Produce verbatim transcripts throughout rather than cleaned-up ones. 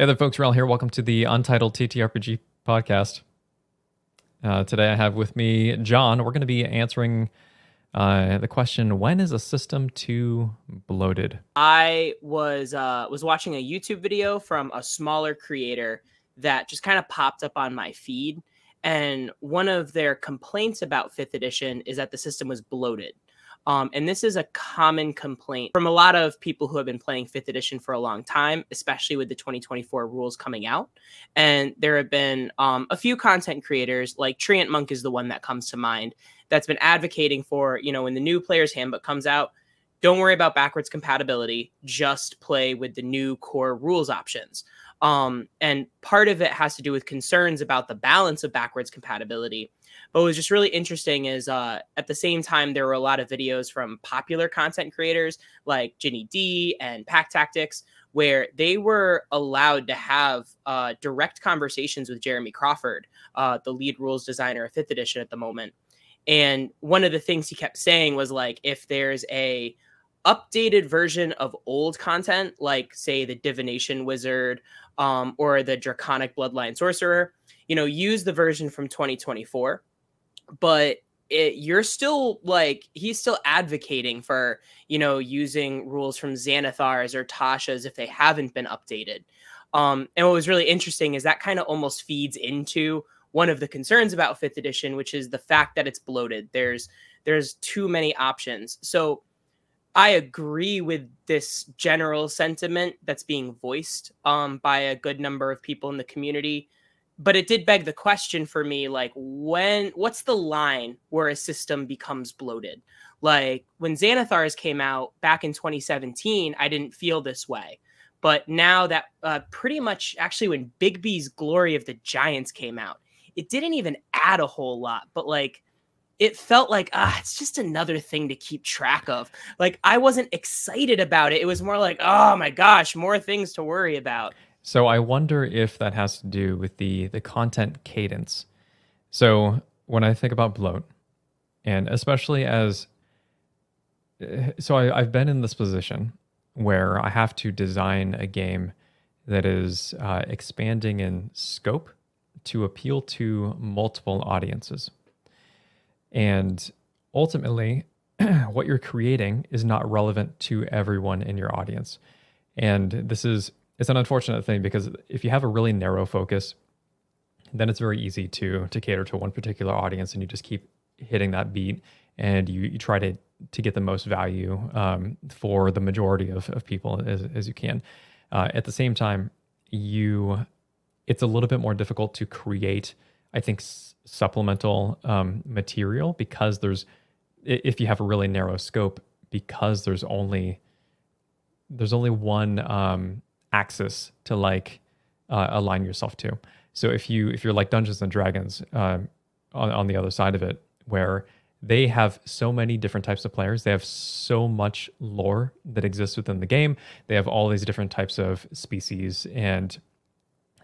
Hey there folks, Wrel here. Welcome to the Untitled T T R P G podcast. Uh, today I have with me John. We're going to be answering uh, the question, when is a system too bloated? I was uh, was watching a YouTube video from a smaller creator that just kind of popped up on my feed. And one of their complaints about fifth edition is that the system was bloated. Um, and this is a common complaint from a lot of people who have been playing fifth edition for a long time, especially with the twenty twenty-four rules coming out. And there have been um, a few content creators, like TreantMonk is the one that comes to mind, that's been advocating for, you know, when the new player's handbook comes out, don't worry about backwards compatibility, just play with the new core rules options. Um, and part of it has to do with concerns about the balance of backwards compatibility. But what was just really interesting is uh, at the same time, there were a lot of videos from popular content creators like Ginny D and Pack Tactics, where they were allowed to have uh, direct conversations with Jeremy Crawford, uh, the lead rules designer of fifth edition at the moment. And one of the things he kept saying was, like, if there's a updated version of old content, like, say, the Divination Wizard um, or the Draconic Bloodline Sorcerer, you know, use the version from twenty twenty-four, but it, you're still, like, he's still advocating for, you know, using rules from Xanathar's or Tasha's if they haven't been updated. Um, and what was really interesting is that kind of almost feeds into one of the concerns about fifth edition, which is the fact that it's bloated. There's, there's too many options. So I agree with this general sentiment that's being voiced um, by a good number of people in the community. But it did beg the question for me, like, when, what's the line where a system becomes bloated? Like, when Xanathar's came out back in twenty seventeen, I didn't feel this way. But now that uh, pretty much actually when Bigby's Glory of the Giants came out, it didn't even add a whole lot. But, like, it felt like, ah, it's just another thing to keep track of. Like, I wasn't excited about it. It was more like, oh my gosh, more things to worry about. So I wonder if that has to do with the, the content cadence. So when I think about bloat, and especially as... So I, I've been in this position where I have to design a game that is uh, expanding in scope to appeal to multiple audiences. And ultimately, what you're creating is not relevant to everyone in your audience. And this is... It's an unfortunate thing, because if you have a really narrow focus, then it's very easy to to cater to one particular audience, and you just keep hitting that beat, and you, you try to to get the most value um, for the majority of, of people as, as you can. Uh, at the same time, you it's a little bit more difficult to create, I think, s supplemental um, material, because there's, if you have a really narrow scope, because there's only there's only one. Um, axis to, like, uh, align yourself to. So if you if you're like Dungeons and Dragons um, on, on the other side of it, where they have so many different types of players, they have so much lore that exists within the game, they have all these different types of species and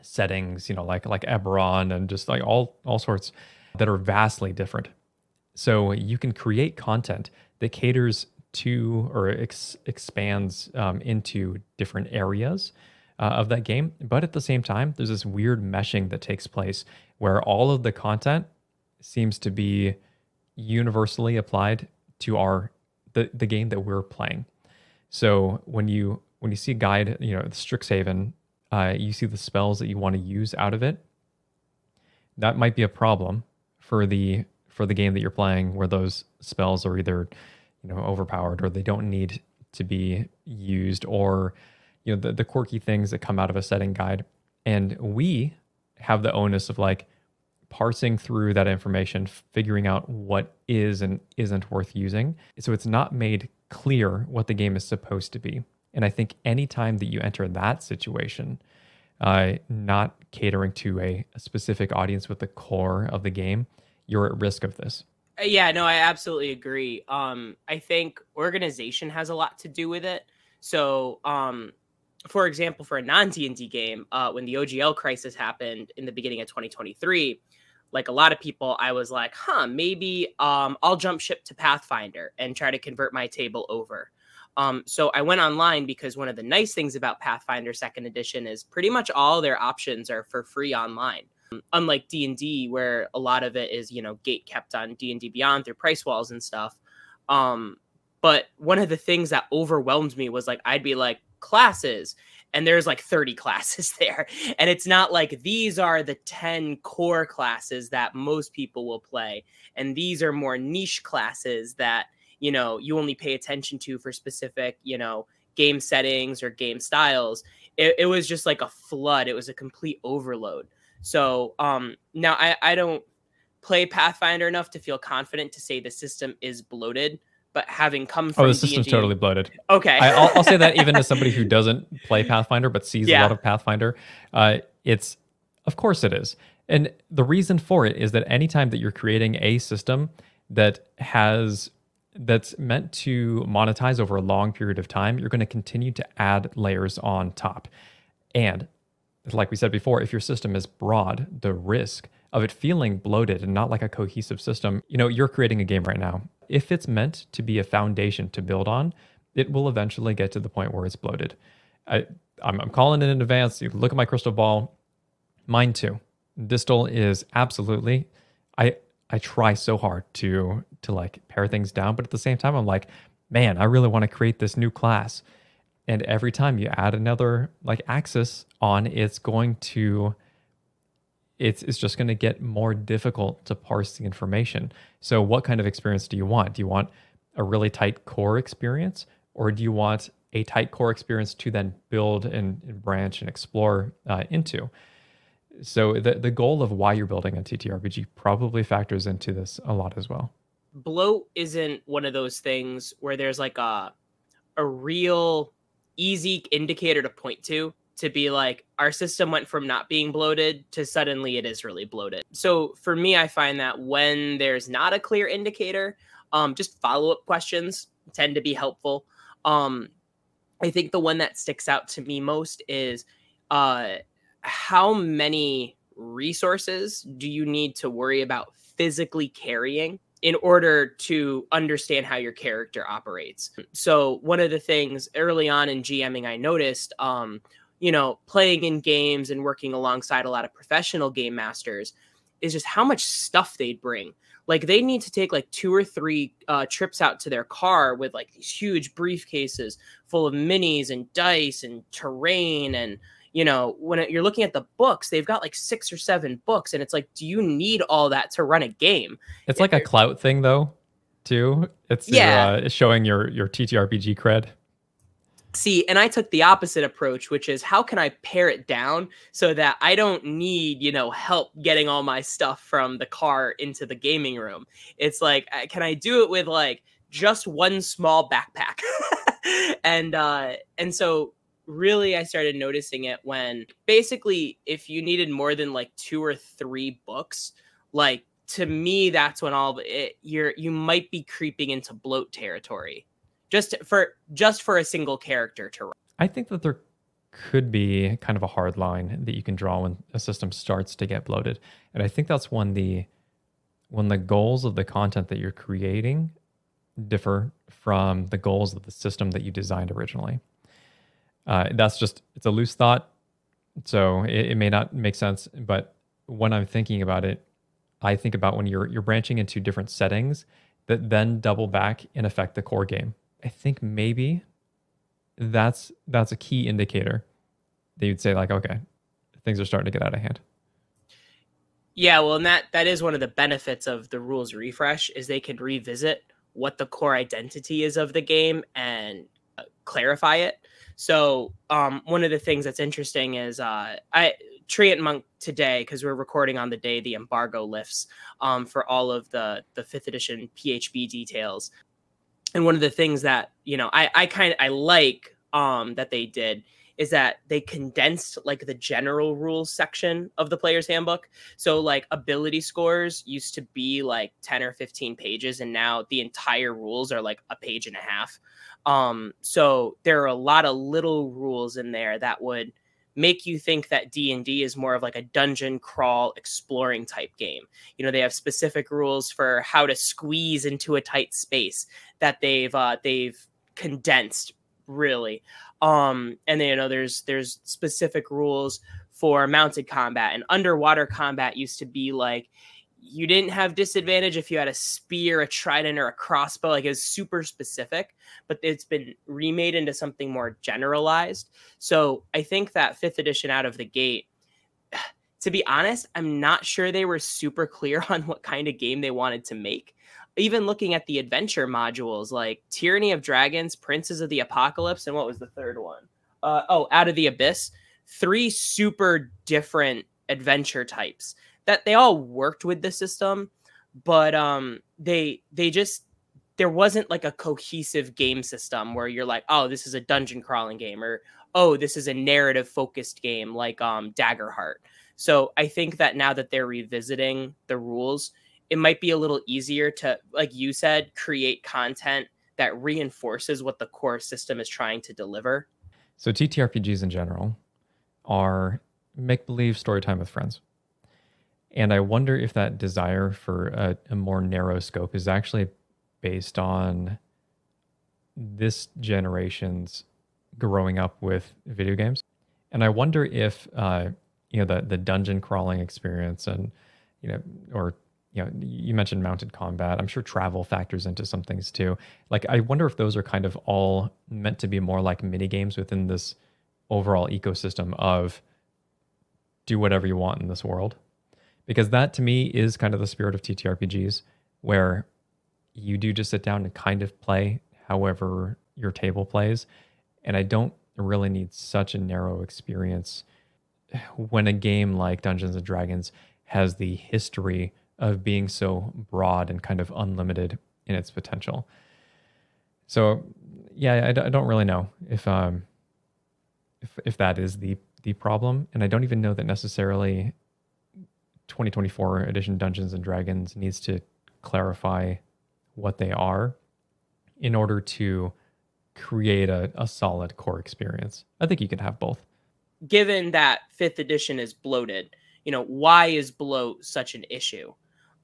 settings, you know, like like Eberron and just like all all sorts that are vastly different. So you can create content that caters to or ex expands um, into different areas uh, of that game. But at the same time, there's this weird meshing that takes place where all of the content seems to be universally applied to our the, the game that we're playing. So when you when you see a guide, you know, Strixhaven, uh, you see the spells that you want to use out of it. That might be a problem for the for the game that you're playing, where those spells are either know, overpowered, or they don't need to be used, or, you know, the, the quirky things that come out of a setting guide. And we have the onus of, like, parsing through that information, figuring out what is and isn't worth using. So it's not made clear what the game is supposed to be. And I think any time that you enter that situation, uh, not catering to a, a specific audience with the core of the game, you're at risk of this. Yeah, no, I absolutely agree. Um, I think organization has a lot to do with it. So, um, for example, for a non D and D game, uh, when the O G L crisis happened in the beginning of twenty twenty-three, like a lot of people, I was like, huh, maybe um, I'll jump ship to Pathfinder and try to convert my table over. Um, so I went online because one of the nice things about Pathfinder second edition is pretty much all their options are for free online. Um, unlike D and D, where a lot of it is, you know, gate kept on D and D Beyond through price walls and stuff. Um, but one of the things that overwhelmed me was like, I'd be like, classes, and there's like thirty classes there. And it's not like these are the ten core classes that most people will play. And these are more niche classes that, you know, you only pay attention to for specific, you know, game settings or game styles. It, it was just like a flood. It was a complete overload. So um, now I, I don't play Pathfinder enough to feel confident to say the system is bloated. But having come from oh, the system's D and D, totally bloated. Okay, I, I'll, I'll say that even as somebody who doesn't play Pathfinder but sees yeah. a lot of Pathfinder, uh, it's of course it is. And the reason for it is that anytime that you're creating a system that has that's meant to monetize over a long period of time, you're going to continue to add layers on top. And like we said before, if your system is broad, the risk of it feeling bloated and not like a cohesive system, you know, you're creating a game right now. If it's meant to be a foundation to build on, it will eventually get to the point where it's bloated. I, I'm, I'm calling it in advance. You look at my crystal ball. Mine too. Distal is absolutely... I I try so hard to to like pare things down, but at the same time, I'm like, man, I really want to create this new class. And every time you add another like axis on, it's going to... It's, it's just going to get more difficult to parse the information. So what kind of experience do you want? Do you want a really tight core experience? Or do you want a tight core experience to then build and, and branch and explore uh, into? So the, the goal of why you're building a T T R P G probably factors into this a lot as well. Bloat isn't one of those things where there's like a, a real easy indicator to point to. To be like, our system went from not being bloated to suddenly it is really bloated. So for me, I find that when there's not a clear indicator, um, just follow-up questions tend to be helpful. Um, I think the one that sticks out to me most is uh, how many resources do you need to worry about physically carrying in order to understand how your character operates? So one of the things early on in GMing I noticed... Um, you know, playing in games and working alongside a lot of professional game masters is just how much stuff they'd bring. Like they need to take like two or three uh, trips out to their car with like these huge briefcases full of minis and dice and terrain. And, you know, when it, you're looking at the books, they've got like six or seven books. And it's like, do you need all that to run a game? It's if like a clout thing though, too. It's yeah. your, uh, showing your, your T T R P G cred. See, and I took the opposite approach, which is how can I pare it down so that I don't need, you know, help getting all my stuff from the car into the gaming room? It's like, can I do it with like just one small backpack? and uh, and so really I started noticing it when basically if you needed more than like two or three books, like to me, that's when all it, you're you might be creeping into bloat territory. Just for just for a single character to run. I think that there could be kind of a hard line that you can draw when a system starts to get bloated. And I think that's when the when the goals of the content that you're creating differ from the goals of the system that you designed originally. Uh, that's just, it's a loose thought, so it, it may not make sense. But when I'm thinking about it, I think about when you're you're branching into different settings that then double back and affect the core game. I think maybe that's that's a key indicator that you'd say like, okay, things are starting to get out of hand. Yeah, well, and that that is one of the benefits of the rules refresh is they can revisit what the core identity is of the game and uh, clarify it. So um, one of the things that's interesting is uh, I TreantMonk today, because we're recording on the day the embargo lifts um, for all of the the fifth edition P H B details. And one of the things that, you know, I, I kind of I like um, that they did is that they condensed like the general rules section of the player's handbook. So like ability scores used to be like ten or fifteen pages. And now the entire rules are like a page and a half. Um, so there are a lot of little rules in there that would make you think that D and D is more of like a dungeon crawl exploring type game. You know, they have specific rules for how to squeeze into a tight space that they've uh, they've condensed, really. Um, and then, you know, there's there's specific rules for mounted combat, and underwater combat used to be like, you didn't have disadvantage if you had a spear, a trident, or a crossbow. Like, it's super specific, but it's been remade into something more generalized. So I think that fifth edition out of the gate, to be honest, I'm not sure they were super clear on what kind of game they wanted to make. Even looking at the adventure modules, like Tyranny of Dragons, Princes of the Apocalypse, and what was the third one? Uh, oh, Out of the Abyss. Three super different adventure types that they all worked with the system, but um, they they just, there wasn't like a cohesive game system where you're like, oh, this is a dungeon crawling game, or oh, this is a narrative focused game like um, Daggerheart. So I think that now that they're revisiting the rules, it might be a little easier to, like you said, create content that reinforces what the core system is trying to deliver. So T T R P Gs in general are make-believe story time with friends. And I wonder if that desire for a, a more narrow scope is actually based on this generation's growing up with video games. And I wonder if, uh, you know, the, the dungeon crawling experience and, you know, or, you know, you mentioned mounted combat. I'm sure travel factors into some things too. Like, I wonder if those are kind of all meant to be more like mini games within this overall ecosystem of do whatever you want in this world. Because that to me is kind of the spirit of T T R P Gs, where you do just sit down and kind of play however your table plays. And I don't really need such a narrow experience when a game like Dungeons and Dragons has the history of being so broad and kind of unlimited in its potential. So yeah, I don't really know if um if if that is the the problem, and I don't even know that necessarily twenty twenty-four edition Dungeons and Dragons needs to clarify what they are in order to create a, a solid core experience. I think you can have both. Given that fifth edition is bloated, you know, why is bloat such an issue?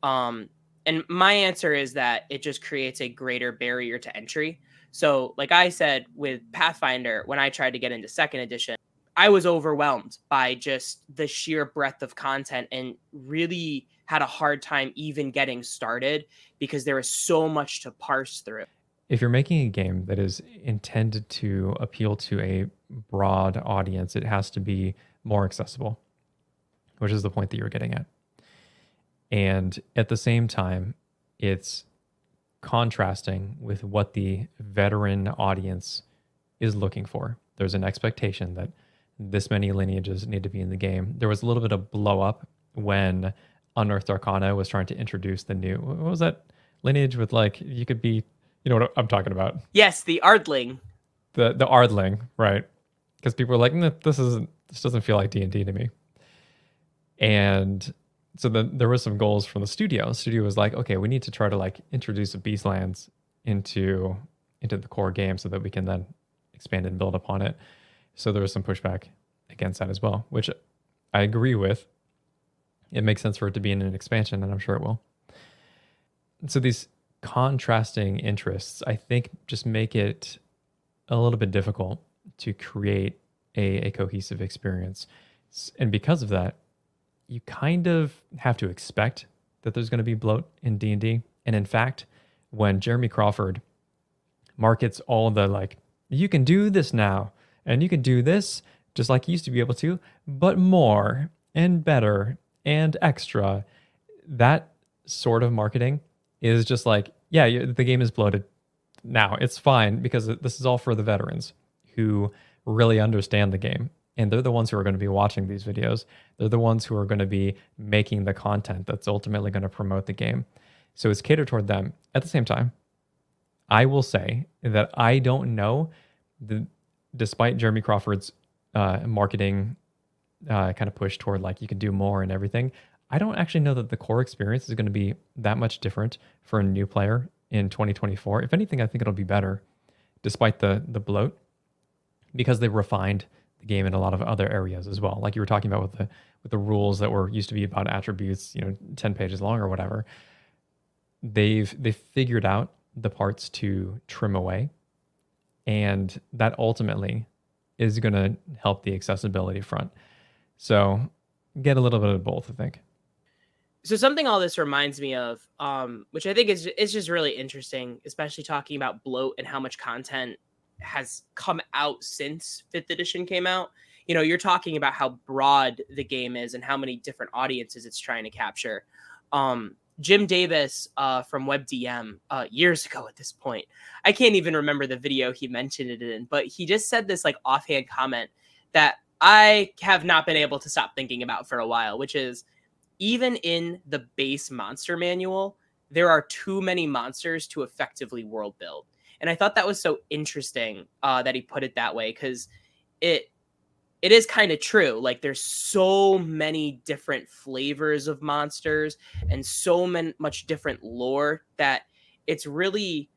Um, and my answer is that it just creates a greater barrier to entry. So like I said, with Pathfinder, when I tried to get into second edition, I was overwhelmed by just the sheer breadth of content and really had a hard time even getting started because there was so much to parse through. If you're making a game that is intended to appeal to a broad audience, it has to be more accessible, which is the point that you're getting at. And at the same time, it's contrasting with what the veteran audience is looking for. There's an expectation that this many lineages need to be in the game. There was a little bit of blow up when Unearthed Arcana was trying to introduce the new, what was that lineage with, like, you could be, you know what I'm talking about? Yes, the Ardling. The the Ardling, right? Because people were like, nah, this isn't, this doesn't feel like D and D to me. And so then there was some goals from the studio. The studio was like, okay, we need to try to like introduce the Beastlands into into the core game so that we can then expand and build upon it. So there was some pushback against that as well, which I agree with. It makes sense for it to be in an expansion, and I'm sure it will. And so these contrasting interests, I think, just make it a little bit difficult to create a, a cohesive experience. And because of that, you kind of have to expect that there's going to be bloat in D and D. And in fact, when Jeremy Crawford markets all the, like, you can do this now, and you can do this just like you used to be able to, but more and better and extra. That sort of marketing is just like, yeah, the game is bloated now. It's fine because this is all for the veterans who really understand the game. And they're the ones who are going to be watching these videos. They're the ones who are going to be making the content that's ultimately going to promote the game. So it's catered toward them. At the same time, I will say that I don't know the... Despite Jeremy Crawford's uh, marketing uh, kind of push toward like you can do more and everything, I don't actually know that the core experience is going to be that much different for a new player in twenty twenty-four. If anything, I think it'll be better, despite the the bloat, because they refined the game in a lot of other areas as well. Like you were talking about with the with the rules that were used to be about attributes, you know, ten pages long or whatever. They've they've figured out the parts to trim away And that ultimately is going to help the accessibility front. So get a little bit of both, I think. So something all this reminds me of, um, which I think is it's just really interesting, especially talking about bloat and how much content has come out since fifth edition came out. You know, you're talking about how broad the game is and how many different audiences it's trying to capture. Um, Jim Davis uh, from WebDM uh, years ago at this point, I can't even remember the video he mentioned it in, but he just said this like offhand comment that I have not been able to stop thinking about for a while, which is even in the base monster manual, there are too many monsters to effectively world build. And I thought that was so interesting uh, that he put it that way, because it it is kind of true. Like, there's so many different flavors of monsters and so many, much different lore that it's really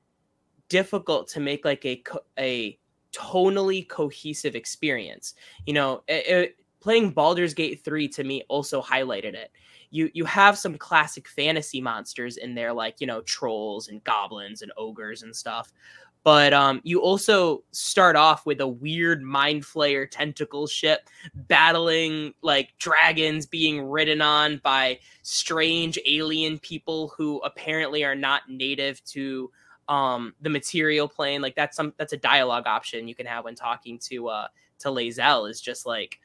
difficult to make like a, a tonally cohesive experience. You know, it, it, playing Baldur's Gate three to me also highlighted it. You, you have some classic fantasy monsters in there, like, you know, trolls and goblins and ogres and stuff. But um, you also start off with a weird mind flayer tentacle ship battling like dragons being ridden on by strange alien people who apparently are not native to um, the material plane. Like that's some that's a dialogue option you can have when talking to uh, to Lae'zel, is just like,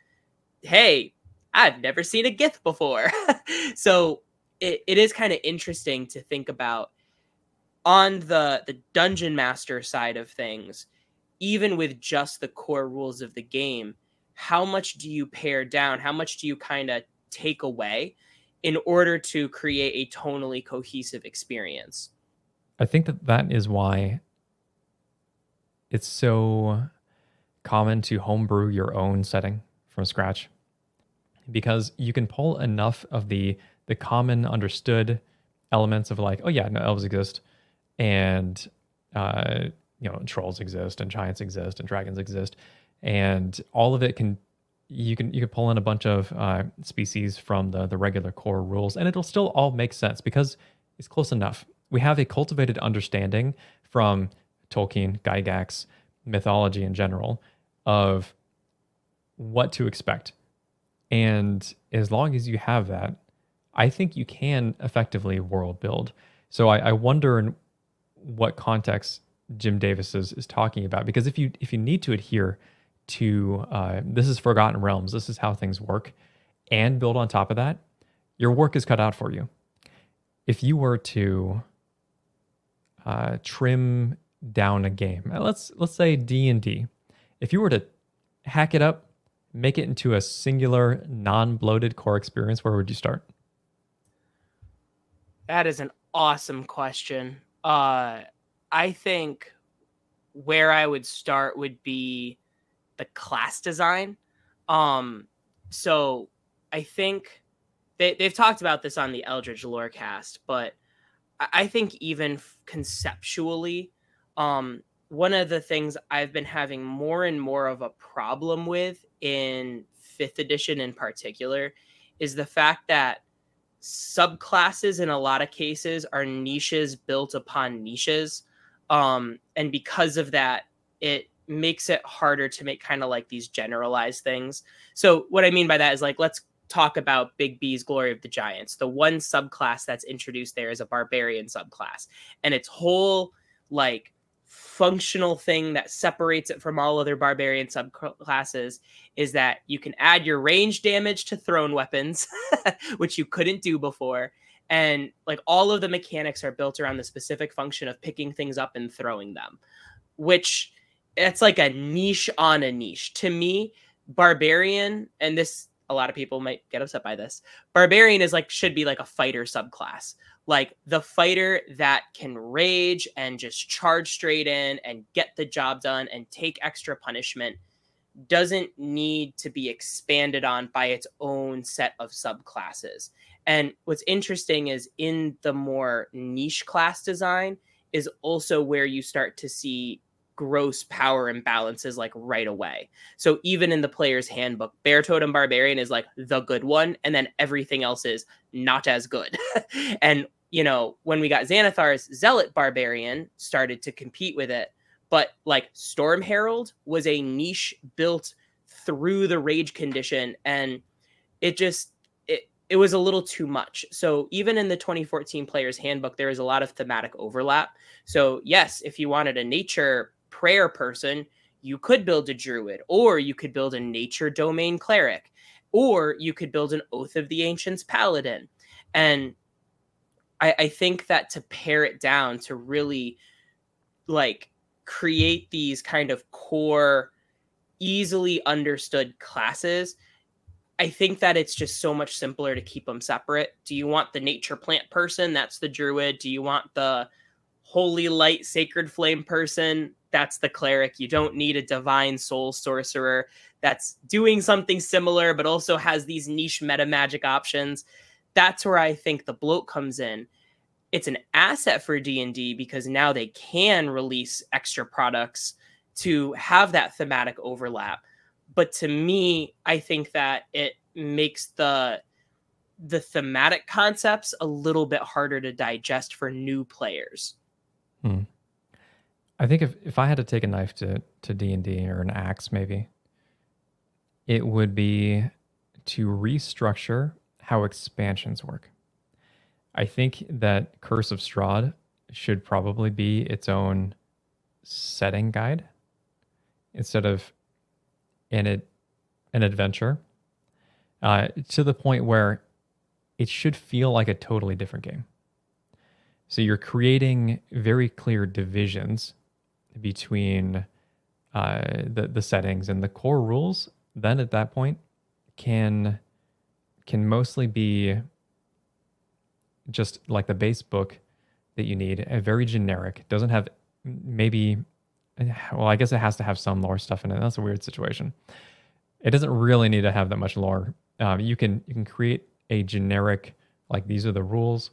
hey, I've never seen a Gith before. So it, it is kind of interesting to think about. On the, the dungeon master side of things, even with just the core rules of the game, how much do you pare down? How much do you kind of take away in order to create a tonally cohesive experience? I think that that is why it's so common to homebrew your own setting from scratch, because you can pull enough of the, the common understood elements of like, oh yeah, no, elves exist. And, uh, you know, trolls exist and giants exist and dragons exist. And all of it can, you can, you can pull in a bunch of uh, species from the, the regular core rules, and it'll still all make sense because it's close enough. We have a cultivated understanding from Tolkien, Gygax, mythology in general, of what to expect. And as long as you have that, I think you can effectively world build. So I, I wonder in what context Jim Davis is, is talking about, because if you if you need to adhere to uh, this is Forgotten Realms, this is how things work, and build on top of that, your work is cut out for you. If you were to uh, trim down a game, let's let's say D and D, if you were to hack it up, make it into a singular, non-bloated core experience, where would you start? That is an awesome question. Uh, I think where I would start would be the class design. Um, so I think they, they've talked about this on the Eldritch Lorecast, but I think even conceptually, um, one of the things I've been having more and more of a problem with in fifth edition in particular is the fact that subclasses in a lot of cases are niches built upon niches. Um, and because of that, it makes it harder to make kind of like these generalized things. So what I mean by that is, like, let's talk about Bigby's Glory of the Giants. The one subclass that's introduced there is a barbarian subclass, and its whole like functional thing that separates it from all other barbarian subclasses is that you can add your range damage to thrown weapons, which you couldn't do before. And like all of the mechanics are built around the specific function of picking things up and throwing them, which it's like a niche on a niche. To me, barbarian, and this, a lot of people might get upset by this, barbarian is like, should be like a fighter subclass. Like the fighter that can rage and just charge straight in and get the job done and take extra punishment doesn't need to be expanded on by its own set of subclasses. And what's interesting is in the more niche class design is also where you start to see gross power imbalances like right away. So even in the player's handbook, Bear Totem Barbarian is like the good one, and then everything else is not as good. And you know, when we got Xanathar's, Zealot Barbarian started to compete with it, But like Storm Herald was a niche built through the rage condition, and it just it it was a little too much. So even in the twenty fourteen Player's Handbook, there is a lot of thematic overlap. So yes, if you wanted a nature prayer person, you could build a druid, or you could build a nature domain cleric, or you could build an Oath of the Ancients paladin. And I, I think that to pare it down, to really like create these kind of core, easily understood classes, I think that it's just so much simpler to keep them separate. Do you want the nature plant person? That's the druid. Do you want the holy light, sacred flame person? That's the cleric. You don't need a divine soul sorcerer that's doing something similar, but also has these niche meta magic options. That's where I think the bloat comes in. It's an asset for D and D because now they can release extra products to have that thematic overlap. But to me, I think that it makes the, the thematic concepts a little bit harder to digest for new players. Hmm. I think if, if I had to take a knife to to D and D, or an axe maybe, it would be to restructure how expansions work. I think that Curse of Strahd should probably be its own setting guide instead of an, ad, an adventure, uh, to the point where it should feel like a totally different game. So you're creating very clear divisions between uh, the, the settings, and the core rules then at that point can, can mostly be just like the base book that you need, a very generic, doesn't have maybe, well, I guess it has to have some lore stuff in it. That's a weird situation. It doesn't really need to have that much lore. Um, you can, you can create a generic, like these are the rules,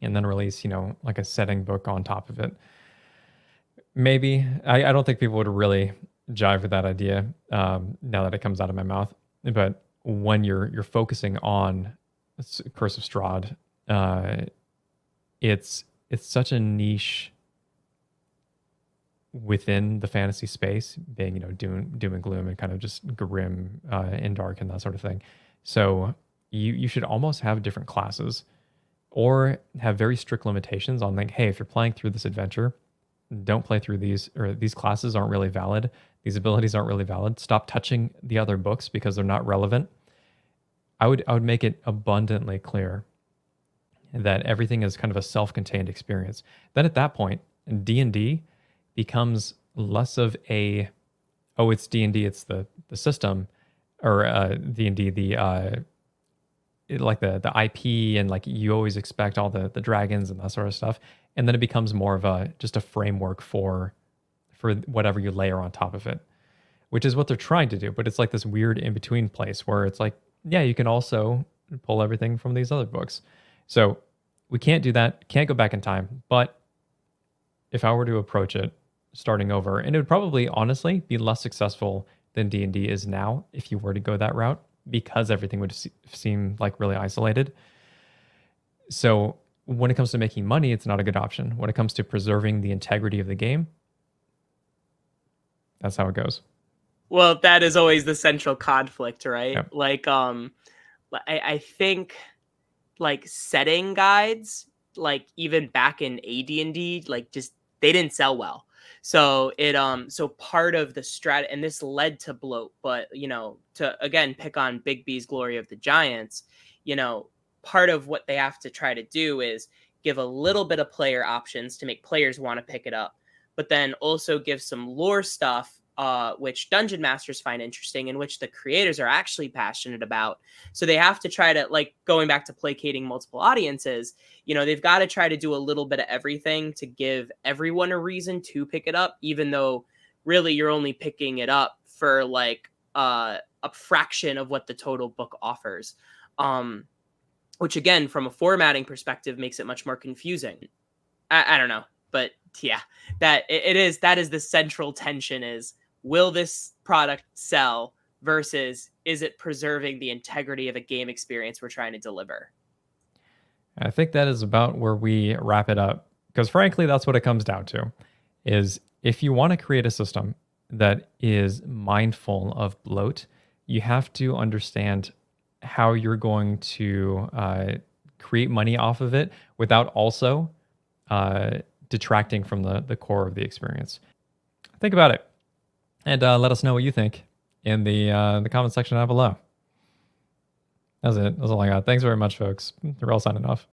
and then release, you know, like a setting book on top of it. Maybe. I, I don't think people would really jive with that idea um, now that it comes out of my mouth. But when you're you're focusing on Curse of Strahd, uh, it's it's such a niche within the fantasy space, being, you know, doom, doom and gloom and kind of just grim uh, and dark and that sort of thing. So you, you should almost have different classes, or have very strict limitations on like, hey, if you're playing through this adventure, don't play through these, or these classes aren't really valid. These abilities aren't really valid. Stop touching the other books because they're not relevant. I would, I would make it abundantly clear that everything is kind of a self-contained experience. Then at that point, D and D becomes less of a, oh, it's D and D, it's the, the system, or uh, D and D, the... Uh, like the the I P, and like you always expect all the the dragons and that sort of stuff, and then it becomes more of a just a framework for for whatever you layer on top of it, which is what they're trying to do. But it's like this weird in between place where it's like, yeah, you can also pull everything from these other books. So we can't do that, can't go back in time. But if I were to approach it starting over, and it would probably honestly be less successful than D and D is now if you were to go that route, because everything would seem like really isolated. So when it comes to making money, it's not a good option. When it comes to preserving the integrity of the game, that's how it goes. Well, that is always the central conflict, right? Yeah. Like, um, I, I think like setting guides, like even back in A D and D, like just, they didn't sell well. So it um so part of the strat, and this led to bloat, but you know, to again pick on Bigby's Glory of the Giants, you know, part of what they have to try to do is give a little bit of player options to make players want to pick it up, but then also give some lore stuff, uh, which dungeon masters find interesting and which the creators are actually passionate about. So they have to try to, like, going back to placating multiple audiences, you know, they've got to try to do a little bit of everything to give everyone a reason to pick it up, even though really you're only picking it up for like uh, a fraction of what the total book offers, um, which again, from a formatting perspective, makes it much more confusing. I, I don't know, but yeah, that it is, that is the central tension is, will this product sell versus is it preserving the integrity of a game experience we're trying to deliver? I think that is about where we wrap it up, because frankly, that's what it comes down to, is if you want to create a system that is mindful of bloat, you have to understand how you're going to uh, create money off of it without also uh, detracting from the, the core of the experience. Think about it, and uh, let us know what you think in the uh, the comment section down below. That's it. That's all I got. Thanks very much, folks. We're all signing off.